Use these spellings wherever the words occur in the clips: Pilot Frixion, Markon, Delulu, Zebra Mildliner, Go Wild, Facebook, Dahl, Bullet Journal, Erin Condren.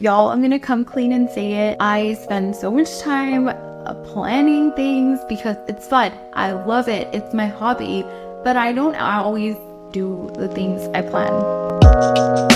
Y'all, I'm gonna come clean and say it. I spend so much time planning things because it's fun. I love it. It's my hobby, but I don't always do the things I plan.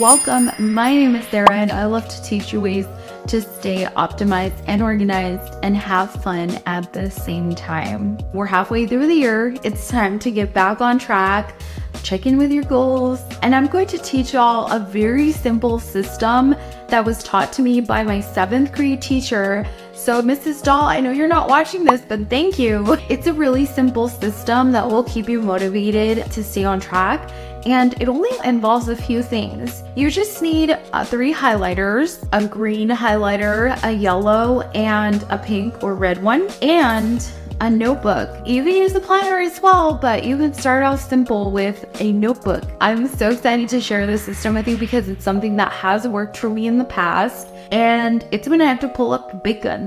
Welcome, my name is Sarah and I love to teach you ways to stay optimized and organized and have fun at the same time. We're halfway through the year, it's time to get back on track, check in with your goals, and I'm going to teach y'all a very simple system that was taught to me by my 7th grade teacher. So Mrs. Dahl, I know you're not watching this, but thank you. It's a really simple system that will keep you motivated to stay on track. And it only involves a few things. You just need 3 highlighters, a green highlighter, a yellow, and a pink or red one, and a notebook. You can use a planner as well, but you can start out simple with a notebook. I'm so excited to share this system with you because it's something that has worked for me in the past, and it's when I have to pull up the big guns.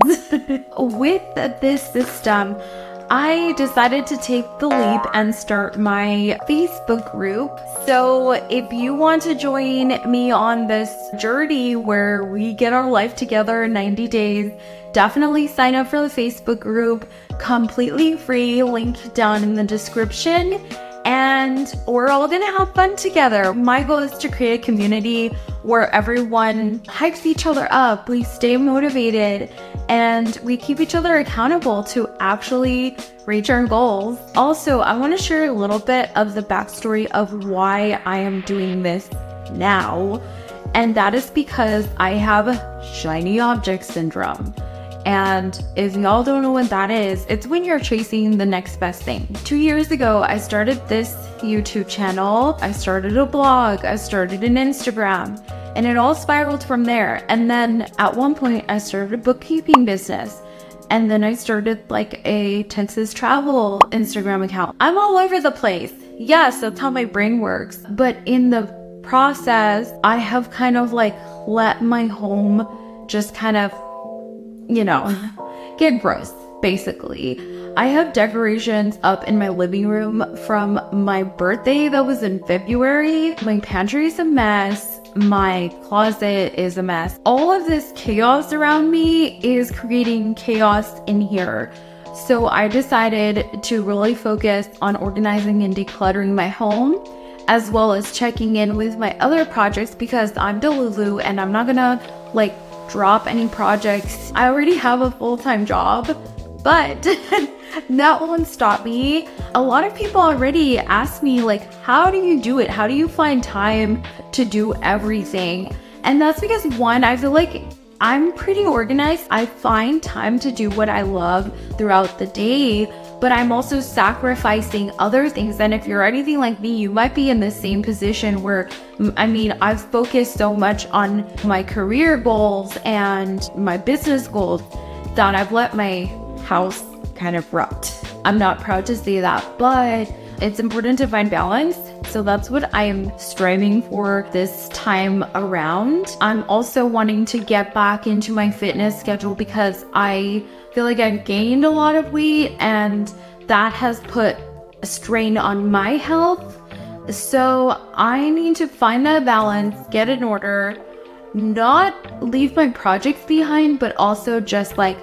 With this system, I decided to take the leap and start my Facebook group. So if you want to join me on this journey where we get our life together in 90 days, definitely sign up for the Facebook group, completely free, link down in the description, and we're all gonna have fun together. My goal is to create a community where everyone hypes each other up, we stay motivated, and we keep each other accountable to actually reach our goals. Also, I want to share a little bit of the backstory of why I am doing this now, and that is because I have shiny object syndrome. And if y'all don't know what that is, it's when you're chasing the next best thing. 2 years ago, I started this YouTube channel, I started a blog, I started an Instagram, and it all spiraled from there. And then at one point I started a bookkeeping business. And then I started like a Texas travel Instagram account. I'm all over the place. Yes, that's how my brain works. But in the process, I have kind of like let my home just kind of, you know, get gross, basically. I have decorations up in my living room from my birthday that was in February. My pantry is a mess. My closet is a mess. All of this chaos around me is creating chaos in here. So I decided to really focus on organizing and decluttering my home, as well as checking in with my other projects because I'm Delulu and I'm not gonna like drop any projects. I already have a full-time job, but that won't stop me. A lot of people already ask me like, how do you do it? How do you find time to do everything? And that's because one, I feel like I'm pretty organized. I find time to do what I love throughout the day, but I'm also sacrificing other things. And if you're anything like me, you might be in the same position where, I mean, I've focused so much on my career goals and my business goals that I've let my house kind of rot. I'm not proud to say that, but it's important to find balance. So that's what I am striving for this time around. I'm also wanting to get back into my fitness schedule because I feel like I've gained a lot of weight and that has put a strain on my health. So I need to find that balance, get in order, not leave my projects behind, but also just like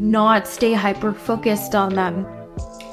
not stay hyper focused on them.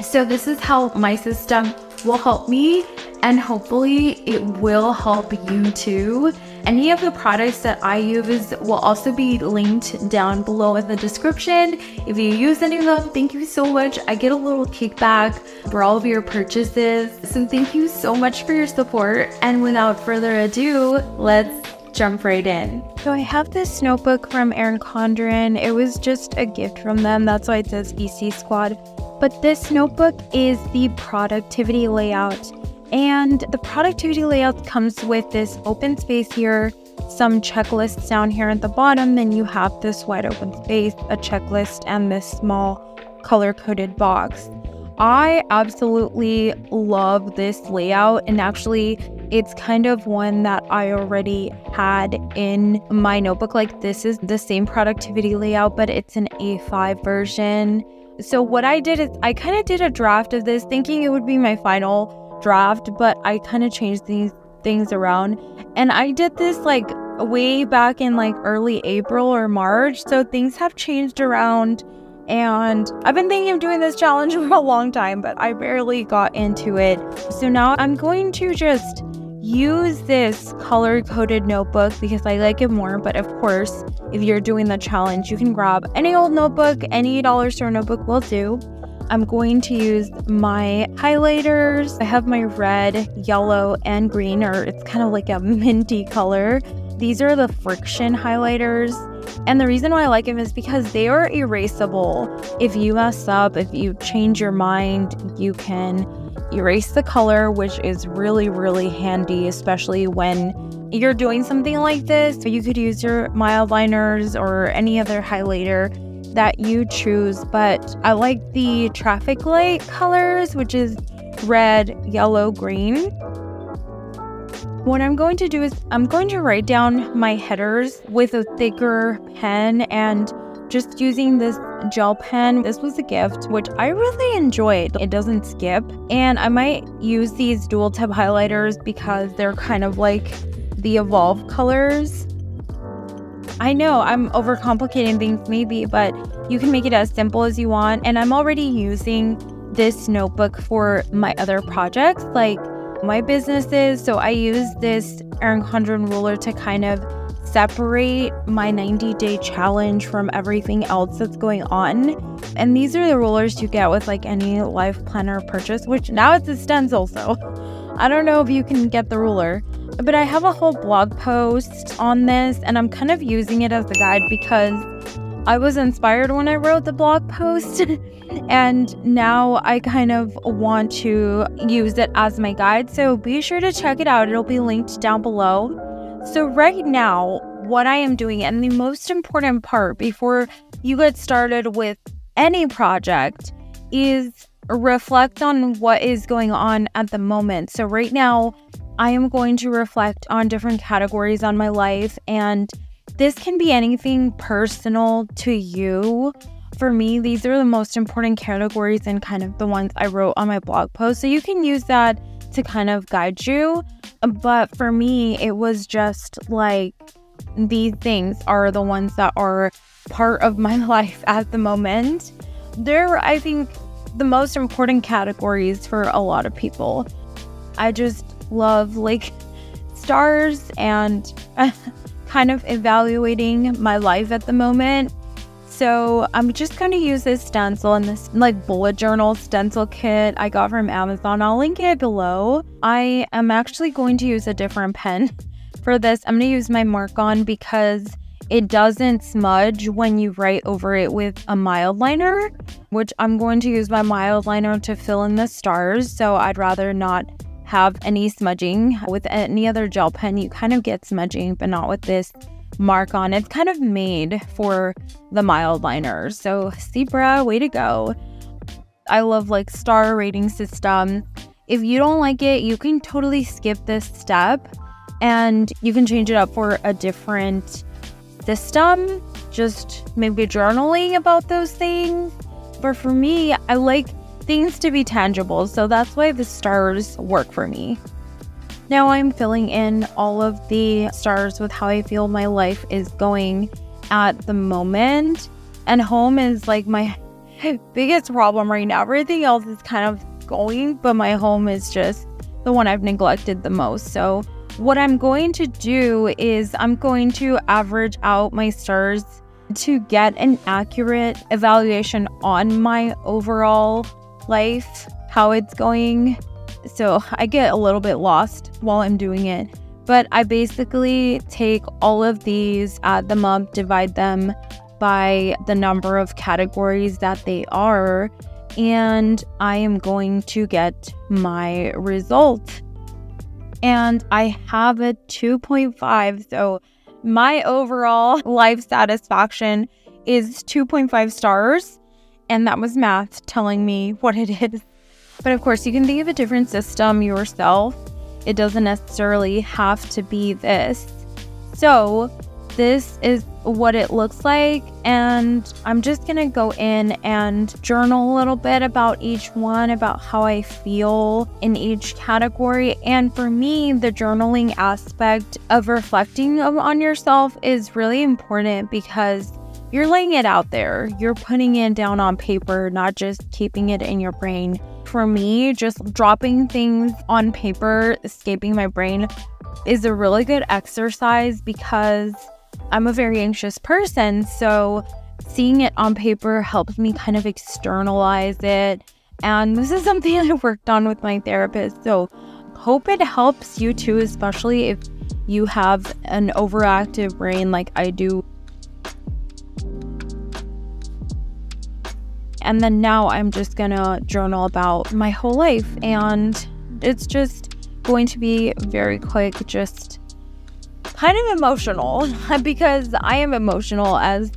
So this is how my system will help me, and hopefully it will help you too. Any of the products that I use will also be linked down below in the description. If you use any of them, thank you so much. I get a little kickback for all of your purchases. So thank you so much for your support. And without further ado, let's jump right in. So I have this notebook from Erin Condren. It was just a gift from them. That's why it says EC Squad. But this notebook is the productivity layout. And the productivity layout comes with this open space here, some checklists down here at the bottom, then you have this wide open space, a checklist, and this small color-coded box. I absolutely love this layout, and actually It's kind of one that I already had in my notebook. Like, this is the same productivity layout, but it's an A5 version. So what I did is I kind of did a draft of this thinking it would be my final draft, but I kind of changed these things around. And I did this like way back in like early April or March. So things have changed around. And I've been thinking of doing this challenge for a long time, but I barely got into it. So now I'm going to just use this color-coded notebook because I like it more. But of course, if you're doing the challenge, you can grab any old notebook, any dollar store notebook will do. I'm going to use my highlighters. I have my red, yellow, and green, or it's kind of like a minty color. These are the Frixion highlighters. And the reason why I like them is because they are erasable. If you mess up, if you change your mind, you can erase the color, which is really, really handy, especially when you're doing something like this. So you could use your mild liners or any other highlighter that you choose. But I like the traffic light colors, which is red, yellow, green. What I'm going to do is I'm going to write down my headers with a thicker pen and just using this gel pen. This was a gift, which I really enjoyed. It doesn't skip. And I might use these dual tip highlighters because they're kind of like the Evolve colors. I know I'm overcomplicating things maybe, but you can make it as simple as you want. And I'm already using this notebook for my other projects, like my businesses. So I use this Erin Condren ruler to kind of separate my 90-day challenge from everything else that's going on. And these are the rulers you get with like any life planner purchase, which now it's a stencil, so I don't know if you can get the ruler. But I have a whole blog post on this and I'm kind of using it as a guide because I was inspired when I wrote the blog post and now I kind of want to use it as my guide. So be sure to check it out. It'll be linked down below. So right now, what I am doing and the most important part before you get started with any project is reflect on what is going on at the moment. So right now, I am going to reflect on different categories on my life, and this can be anything personal to you. For me, these are the most important categories and kind of the ones I wrote on my blog post. So you can use that to kind of guide you. But for me, it was just like these things are the ones that are part of my life at the moment. They're, I think, the most important categories for a lot of people. I just love like stars and kind of evaluating my life at the moment. So I'm just going to use this stencil and this like bullet journal stencil kit I got from Amazon. I'll link it below. I am actually going to use a different pen for this. I'm going to use my Markon because it doesn't smudge when you write over it with a mild liner, which I'm going to use my mild liner to fill in the stars. So I'd rather not have any smudging. With any other gel pen, you kind of get smudging, but not with this Markon. It's kind of made for the mild liner. So Zebra, way to go. I love like star rating system. If you don't like it, you can totally skip this step and you can change it up for a different system. Just maybe journaling about those things. But for me, I like things to be tangible, so that's why the stars work for me. Now I'm filling in all of the stars with how I feel my life is going at the moment, and home is like my biggest problem right now. Everything else is kind of going, but my home is just the one I've neglected the most. So what I'm going to do is I'm going to average out my stars to get an accurate evaluation on my overall life, how it's going. So I get a little bit lost while I'm doing it, but I basically take all of these, add them up, divide them by the number of categories that they are, and I am going to get my result. And I have a 2.5, so my overall life satisfaction is 2.5 stars. And that was math telling me what it is. But of course, you can think of a different system yourself. It doesn't necessarily have to be this. So this is what it looks like, and I'm just gonna go in and journal a little bit about each one, about how I feel in each category. And for me, the journaling aspect of reflecting on yourself is really important, because you're laying it out there, you're putting it down on paper, not just keeping it in your brain. For me, just dropping things on paper, escaping my brain, is a really good exercise, because I'm a very anxious person, so seeing it on paper helps me kind of externalize it. And this is something I worked on with my therapist, so hope it helps you too, especially if you have an overactive brain like I do. And then now I'm just gonna journal about my whole life, and it's just going to be very quick, just kind of emotional, because I am emotional as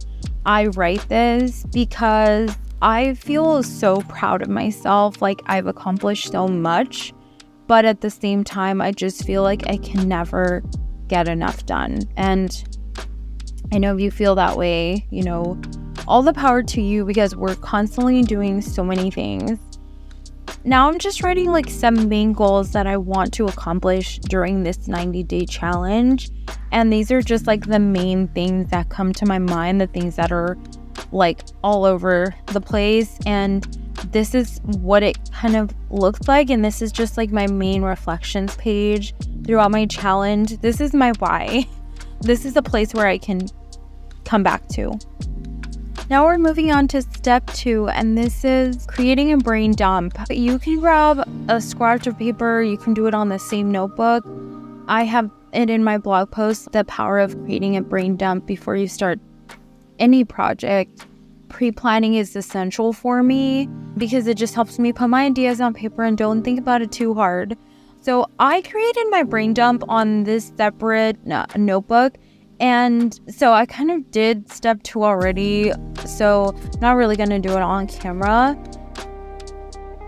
I write this, because I feel so proud of myself, like I've accomplished so much, but at the same time I just feel like I can never get enough done. And I know if you feel that way, you know, all the power to you, because we're constantly doing so many things. Now I'm just writing like some main goals that I want to accomplish during this 90-day challenge. And these are just like the main things that come to my mind, the things that are like all over the place. And this is what it kind of looks like. And this is just like my main reflections page throughout my challenge. This is my why. This is a place where I can come back to. Now we're moving on to step 2, and this is creating a brain dump. You can grab a scratch of paper, you can do it on the same notebook. I have it in my blog post, The Power of Creating a Brain Dump Before You Start Any Project. Pre-planning is essential for me, because it just helps me put my ideas on paper and don't think about it too hard. So I created my brain dump on this separate notebook. And so I kind of did step 2 already, so not really going to do it on camera.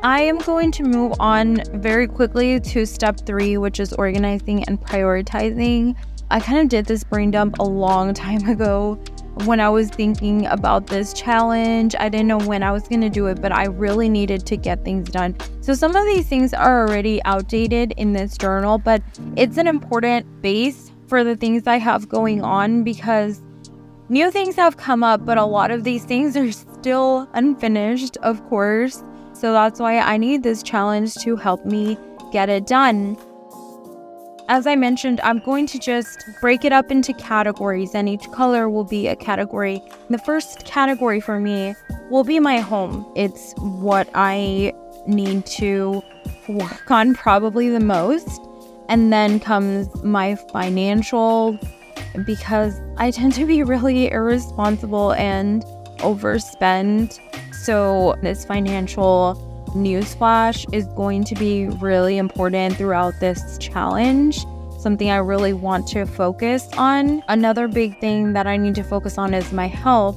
I am going to move on very quickly to step 3, which is organizing and prioritizing. I kind of did this brain dump a long time ago when I was thinking about this challenge. I didn't know when I was going to do it, but I really needed to get things done. So some of these things are already outdated in this journal, but it's an important base for the things I have going on, because new things have come up, but a lot of these things are still unfinished, of course. So that's why I need this challenge to help me get it done. As I mentioned, I'm going to just break it up into categories, and each color will be a category. The first category for me will be my home. It's what I need to work on probably the most. And then comes my financial, because I tend to be really irresponsible and overspend. So this financial newsflash is going to be really important throughout this challenge, something I really want to focus on. Another big thing that I need to focus on is my health.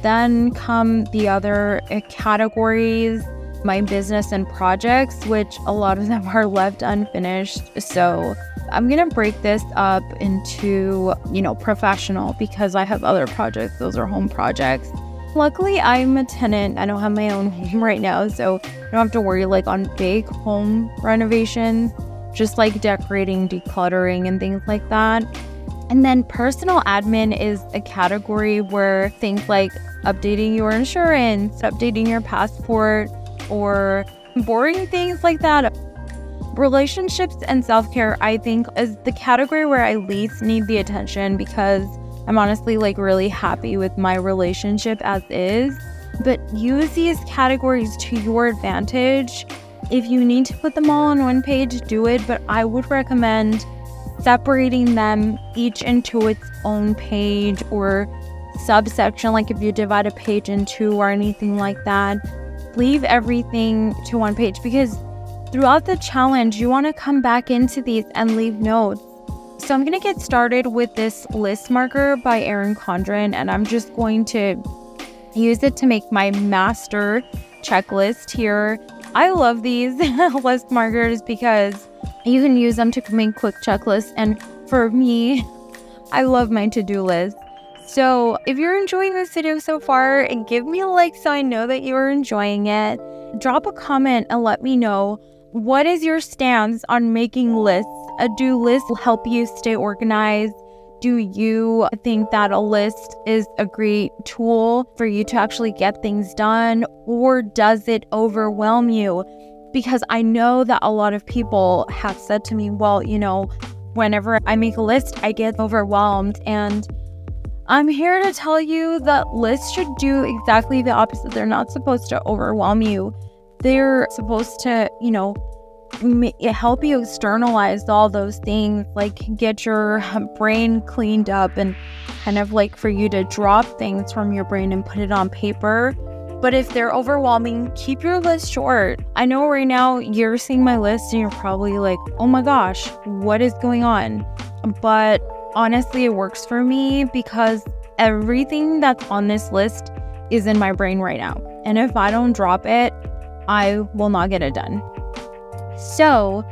Then come the other categories. My business and projects, which a lot of them are left unfinished. So I'm going to break this up into, you know, professional, because I have other projects. Those are home projects. Luckily, I'm a tenant. I don't have my own home right now, so I don't have to worry like on big home renovations, just like decorating, decluttering and things like that. And then personal admin is a category where things like updating your insurance, updating your passport, or boring things like that. Relationships and self-care, I think, is the category where I least need the attention, because I'm honestly like really happy with my relationship as is. But use these categories to your advantage. If you need to put them all on one page, do it, but I would recommend separating them each into its own page or subsection, like if you divide a page in two or anything like that. Leave everything to one page, because throughout the challenge you want to come back into these and leave notes. So I'm going to get started with this list marker by Erin Condren, and I'm just going to use it to make my master checklist here. I love these list markers because You can use them to make quick checklists, and for me, I love my to-do list. So if you're enjoying this video so far, give me a like so I know that you are enjoying it. Drop a comment and let me know, what is your stance on making lists? A to-do list will help you stay organized. Do you think that a list is a great tool for you to actually get things done, or does it overwhelm you? Because I know that a lot of people have said to me, well, you know, whenever I make a list, I get overwhelmed. And I'm here to tell you that lists should do exactly the opposite. They're not supposed to overwhelm you. They're supposed to, you know, help you externalize all those things, like get your brain cleaned up and kind of like for you to drop things from your brain and put it on paper. But if they're overwhelming, keep your list short. I know right now you're seeing my list and you're probably like, oh my gosh, what is going on? But honestly, it works for me because everything that's on this list is in my brain right now. And if I don't drop it, I will not get it done. So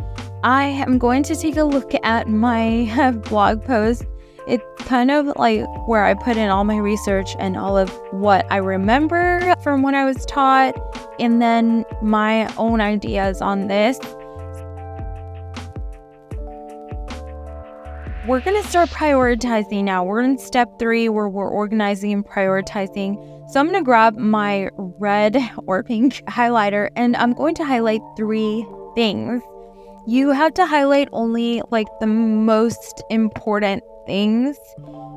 I am going to take a look at my blog post. It's kind of like where I put in all my research and all of what I remember from when I was taught, and then my own ideas on this. We're going to start prioritizing now. We're in step 3 where we're organizing and prioritizing. So I'm going to grab my red or pink highlighter and I'm going to highlight 3 things. You have to highlight only like the most important things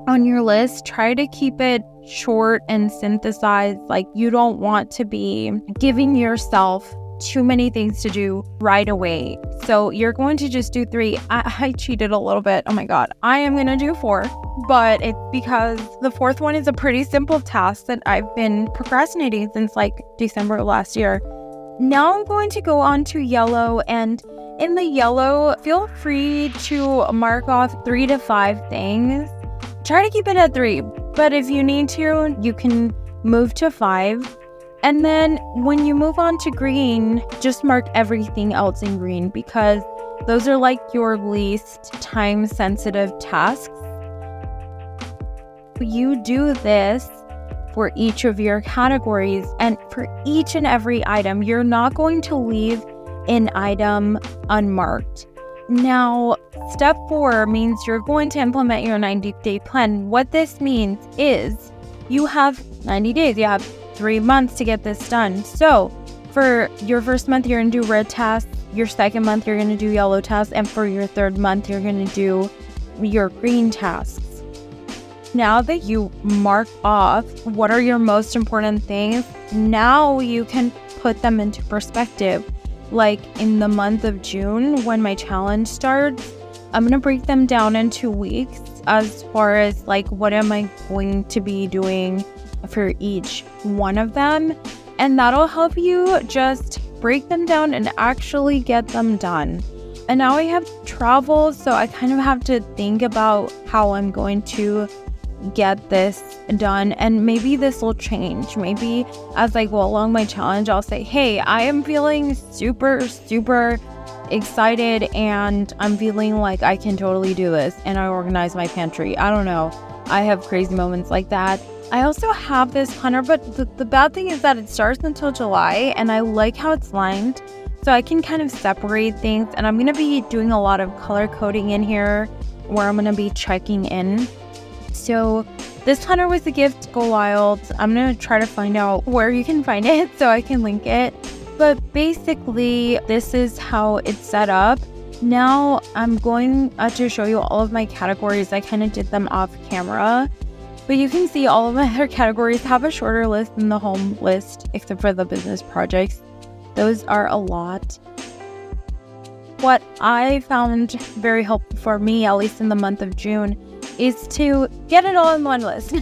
on your list. Try to keep it short and synthesized. Like, you don't want to be giving yourself too many things to do right away. So you're going to just do 3. I cheated a little bit. Oh my God, I am going to do 4, but it's because the 4th one is a pretty simple task that I've been procrastinating since like December of last year. Now I'm going to go on to yellow, and in the yellow, feel free to mark off 3 to 5 things. Try to keep it at 3, but if you need to, you can move to 5. And then when you move on to green, just mark everything else in green, because those are like your least time sensitive tasks. You do this for each of your categories and for each and every item. You're not going to leave an item unmarked. Now, step 4 means you're going to implement your 90-day plan. What this means is you have 90 days. You have 3 months to get this done. So for your first month, you're going to do red tasks. Your second month, you're going to do yellow tasks. And for your third month, you're going to do your green tasks. Now that you mark off what are your most important things, now you can put them into perspective. Like in the month of June, when my challenge starts, I'm going to break them down into weeks as far as like, what am I going to be doing for each one of them, and that'll help you just break them down and actually get them done. And now I have travel, so I kind of have to think about how I'm going to get this done, and maybe this will change. Maybe as I go along my challenge, I'll say, hey, I am feeling super excited and I'm feeling like I can totally do this, and I organize my pantry. I don't know, I have crazy moments like that. I also have this planner, but the bad thing is that it starts until July, and I like how it's lined, so I can kind of separate things. And I'm going to be doing a lot of color coding in here where I'm going to be checking in. So this planner was a gift, Go Wild. I'm going to try to find out where you can find it so I can link it. But basically, this is how it's set up. Now I'm going to show you all of my categories. I kind of did them off camera, but you can see all of my other categories have a shorter list than the home list, except for the business projects. Those are a lot. What I found very helpful for me, at least in the month of June, is to get it all in one list.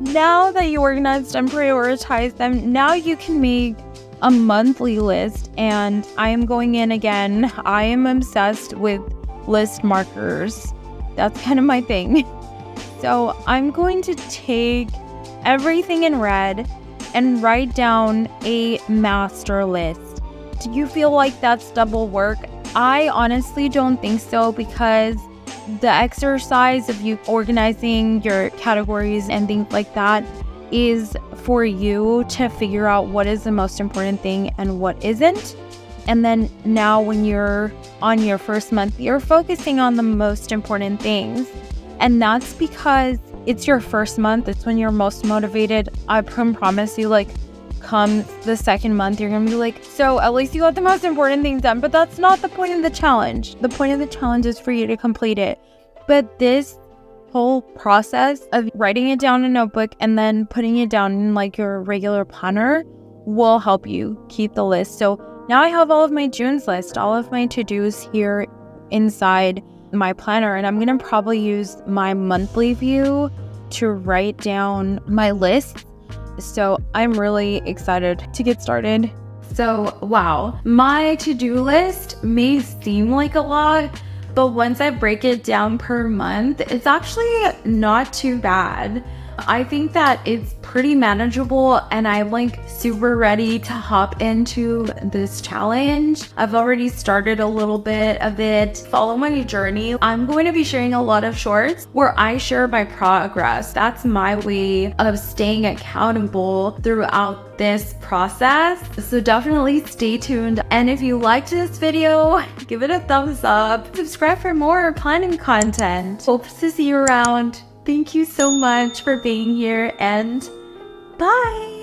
Now that you organized and prioritized them, now you can make a monthly list. And I am going in again. I am obsessed with list markers. That's kind of my thing. So I'm going to take everything in red and write down a master list. Do you feel like that's double work? I honestly don't think so, because the exercise of you organizing your categories and things like that is for you to figure out what is the most important thing and what isn't. And then now when you're on your first month, you're focusing on the most important things. And that's because it's your first month. It's when you're most motivated. I can promise you, like, come the second month, you're going to be like, so at least you got the most important things done. But that's not the point of the challenge. The point of the challenge is for you to complete it. But this whole process of writing it down in a notebook and then putting it down in like your regular planner will help you keep the list. So now I have all of my June's list, all of my to-dos here inside my planner, and I'm going to probably use my monthly view to write down my list. So I'm really excited to get started. So wow, my to-do list may seem like a lot, but once I break it down per month, it's actually not too bad. I think that it's pretty manageable, and I'm like super ready to hop into this challenge. I've already started a little bit of it. Follow my journey. I'm going to be sharing a lot of shorts where I share my progress. That's my way of staying accountable throughout this process. So definitely stay tuned. And if you liked this video, give it a thumbs up. Subscribe for more planning content. Hope to see you around. Thank you so much for being here, and bye!